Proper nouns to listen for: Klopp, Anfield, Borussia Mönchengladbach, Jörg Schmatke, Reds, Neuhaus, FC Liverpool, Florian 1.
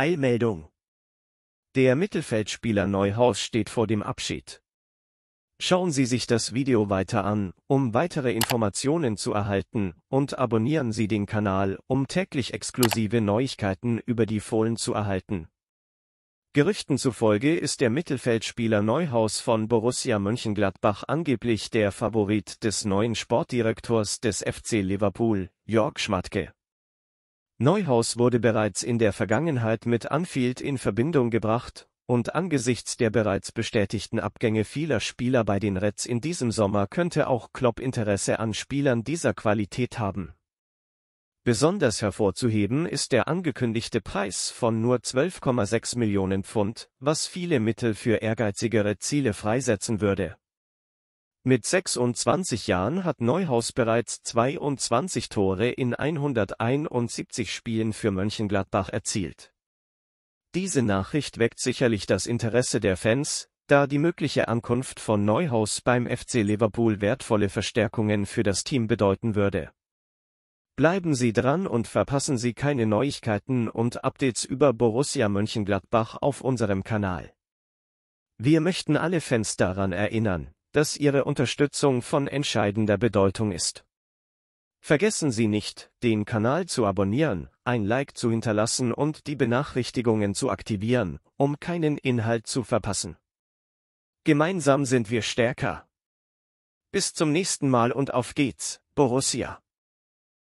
Eilmeldung. Der Mittelfeldspieler Neuhaus steht vor dem Abschied. Schauen Sie sich das Video weiter an, um weitere Informationen zu erhalten, und abonnieren Sie den Kanal, um täglich exklusive Neuigkeiten über die Fohlen zu erhalten. Gerüchten zufolge ist der Mittelfeldspieler Neuhaus von Borussia Mönchengladbach angeblich der Favorit des neuen Sportdirektors des FC Liverpool, Jörg Schmatke. Neuhaus wurde bereits in der Vergangenheit mit Anfield in Verbindung gebracht, und angesichts der bereits bestätigten Abgänge vieler Spieler bei den Reds in diesem Sommer könnte auch Klopp Interesse an Spielern dieser Qualität haben. Besonders hervorzuheben ist der angekündigte Preis von nur 12,6 Millionen Pfund, was viele Mittel für ehrgeizigere Ziele freisetzen würde. Mit 26 Jahren hat Neuhaus bereits 22 Tore in 171 Spielen für Mönchengladbach erzielt. Diese Nachricht weckt sicherlich das Interesse der Fans, da die mögliche Ankunft von Neuhaus beim FC Liverpool wertvolle Verstärkungen für das Team bedeuten würde. Bleiben Sie dran und verpassen Sie keine Neuigkeiten und Updates über Borussia Mönchengladbach auf unserem Kanal. Wir möchten alle Fans daran erinnern, dass Ihre Unterstützung von entscheidender Bedeutung ist. Vergessen Sie nicht, den Kanal zu abonnieren, ein Like zu hinterlassen und die Benachrichtigungen zu aktivieren, um keinen Inhalt zu verpassen. Gemeinsam sind wir stärker. Bis zum nächsten Mal und auf geht's, Borussia!